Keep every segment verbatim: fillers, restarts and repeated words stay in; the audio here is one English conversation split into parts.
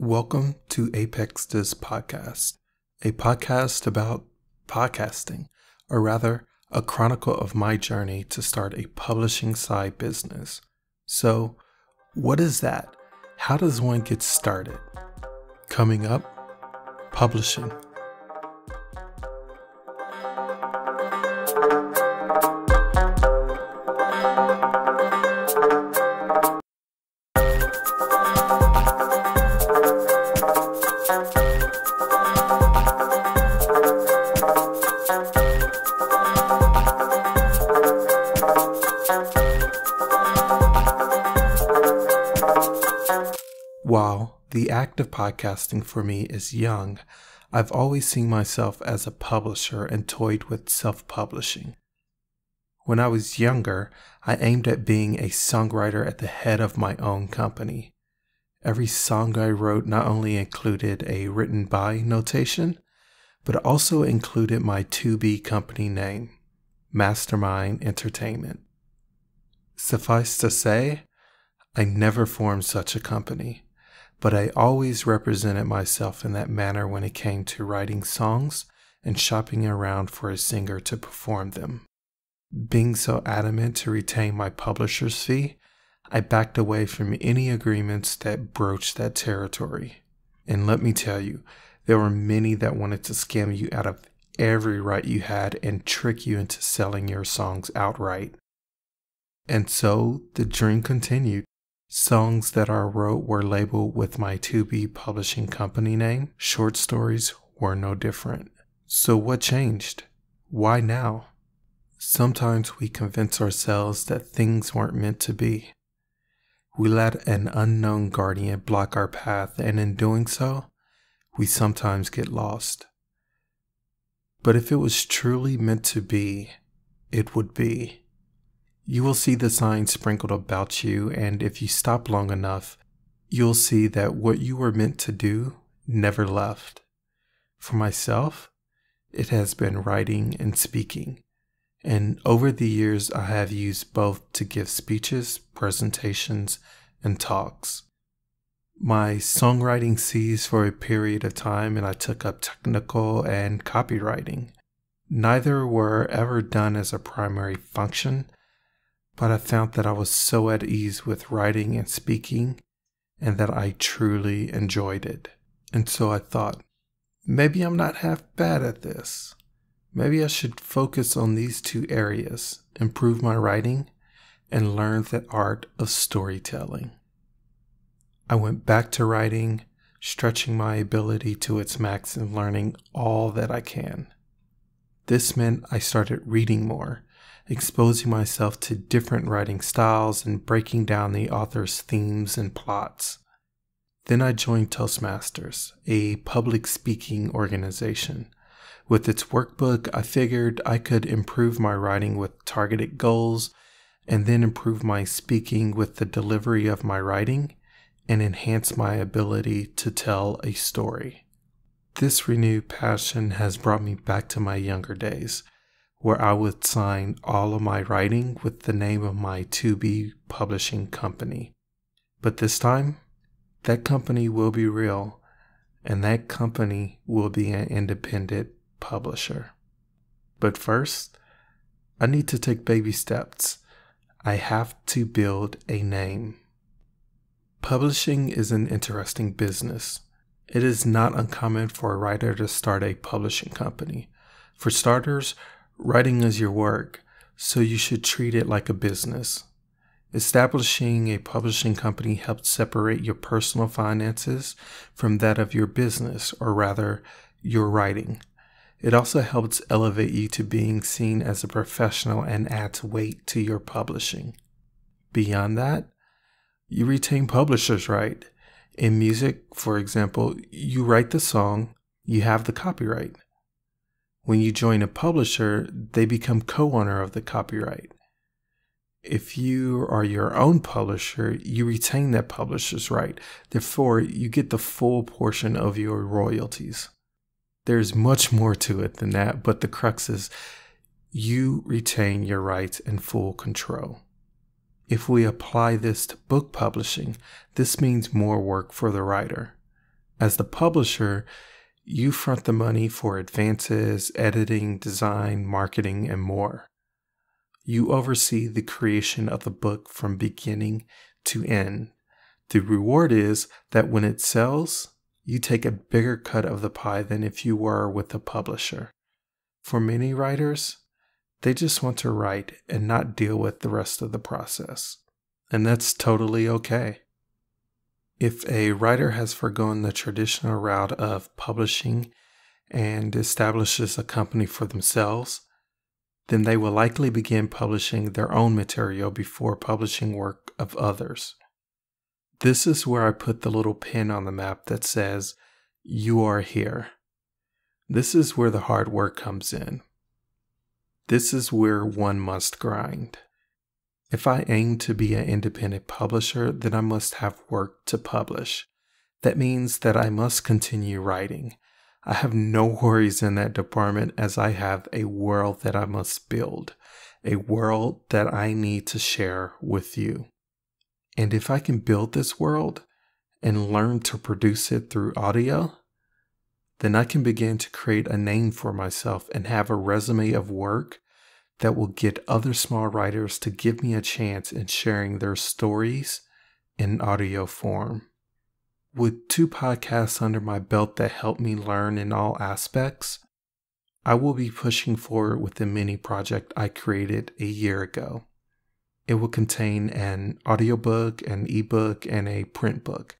Welcome to Apex This Podcast, a podcast about podcasting, or rather, a chronicle of my journey to start a publishing side business. So, what is that? How does one get started? Coming up, publishing. While the act of podcasting for me is young, I've always seen myself as a publisher and toyed with self-publishing. When I was younger, I aimed at being a songwriter at the head of my own company. Every song I wrote not only included a written by notation, but also included my to-be company name, Mastermind Entertainment. Suffice to say, I never formed such a company, but I always represented myself in that manner when it came to writing songs and shopping around for a singer to perform them. Being so adamant to retain my publisher's fee, I backed away from any agreements that broached that territory. And let me tell you, there were many that wanted to scam you out of every right you had and trick you into selling your songs outright. And so the dream continued. Songs that I wrote were labeled with my to-be publishing company name. Short stories were no different. So what changed? Why now? Sometimes we convince ourselves that things weren't meant to be. We let an unknown guardian block our path, and in doing so, we sometimes get lost. But if it was truly meant to be, it would be. You will see the signs sprinkled about you, and if you stop long enough, you'll see that what you were meant to do never left. For myself, it has been writing and speaking, and over the years I have used both to give speeches, presentations, and talks. My songwriting ceased for a period of time, and I took up technical and copywriting. Neither were ever done as a primary function, but I found that I was so at ease with writing and speaking, and that I truly enjoyed it. And so I thought, maybe I'm not half bad at this. Maybe I should focus on these two areas, improve my writing, and learn the art of storytelling. I went back to writing, stretching my ability to its max and learning all that I can. This meant I started reading more, exposing myself to different writing styles and breaking down the author's themes and plots. Then I joined Toastmasters, a public speaking organization. With its workbook, I figured I could improve my writing with targeted goals and then improve my speaking with the delivery of my writing and enhance my ability to tell a story. This renewed passion has brought me back to my younger days, where I would sign all of my writing with the name of my to-be publishing company. But this time, that company will be real, and that company will be an independent publisher. But first, I need to take baby steps. I have to build a name. Publishing is an interesting business. It is not uncommon for a writer to start a publishing company. For starters, writing is your work, so you should treat it like a business. Establishing a publishing company helps separate your personal finances from that of your business, or rather, your writing. It also helps elevate you to being seen as a professional and adds weight to your publishing. Beyond that, you retain publisher's right. In music, for example, you write the song, you have the copyright. When you join a publisher, they become co-owner of the copyright. If you are your own publisher, you retain that publisher's right. Therefore, you get the full portion of your royalties. There's much more to it than that, but the crux is you retain your rights and full control. If we apply this to book publishing, this means more work for the writer. As the publisher, you front the money for advances, editing, design, marketing, and more. You oversee the creation of the book from beginning to end. The reward is that when it sells, you take a bigger cut of the pie than if you were with the publisher. For many writers, they just want to write and not deal with the rest of the process. And that's totally okay. If a writer has forgone the traditional route of publishing and establishes a company for themselves, then they will likely begin publishing their own material before publishing work of others. This is where I put the little pin on the map that says, "You are here." This is where the hard work comes in. This is where one must grind. If I aim to be an independent publisher, then I must have work to publish. That means that I must continue writing. I have no worries in that department, as I have a world that I must build, a world that I need to share with you. And if I can build this world and learn to produce it through audio, then I can begin to create a name for myself and have a resume of work that will get other small writers to give me a chance in sharing their stories in audio form. With two podcasts under my belt that help me learn in all aspects, I will be pushing forward with the mini project I created a year ago. It will contain an audiobook, an ebook, and a print book.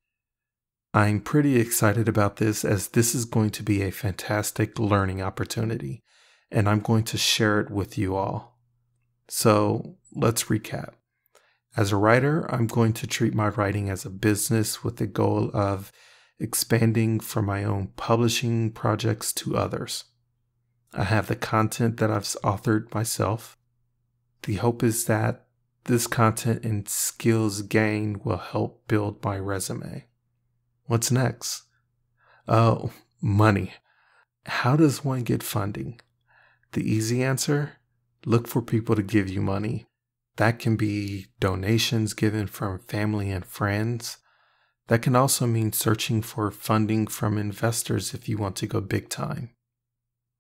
I'm pretty excited about this, as this is going to be a fantastic learning opportunity, and I'm going to share it with you all. So let's recap. As a writer, I'm going to treat my writing as a business with the goal of expanding from my own publishing projects to others. I have the content that I've authored myself. The hope is that this content and skills gained will help build my resume. What's next? Oh, money. How does one get funding? The easy answer? Look for people to give you money. That can be donations given from family and friends. That can also mean searching for funding from investors if you want to go big time.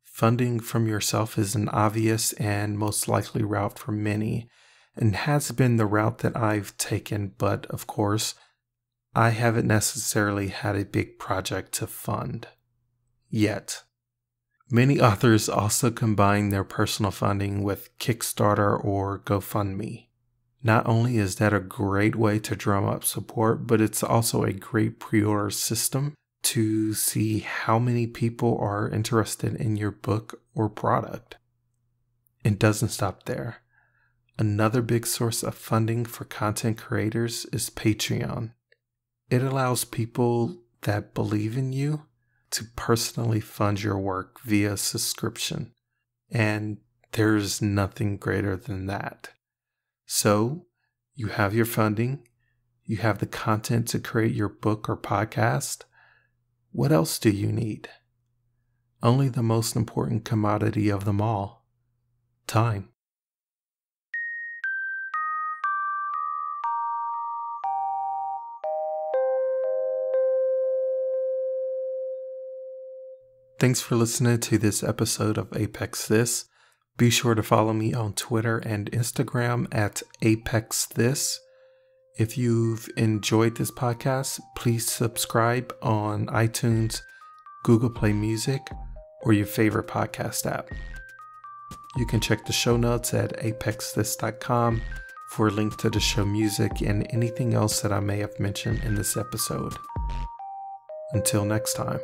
Funding from yourself is an obvious and most likely route for many, and has been the route that I've taken, but of course, I haven't necessarily had a big project to fund yet. Many authors also combine their personal funding with Kickstarter or GoFundMe. Not only is that a great way to drum up support, but it's also a great pre-order system to see how many people are interested in your book or product. It doesn't stop there. Another big source of funding for content creators is Patreon. It allows people that believe in you to personally fund your work via subscription. And there's nothing greater than that. So you have your funding, you have the content to create your book or podcast. What else do you need? Only the most important commodity of them all: time. Thanks for listening to this episode of Apex This. Be sure to follow me on Twitter and Instagram at Apex This. If you've enjoyed this podcast, please subscribe on iTunes, Google Play Music, or your favorite podcast app. You can check the show notes at apex this dot com for a link to the show music and anything else that I may have mentioned in this episode. Until next time.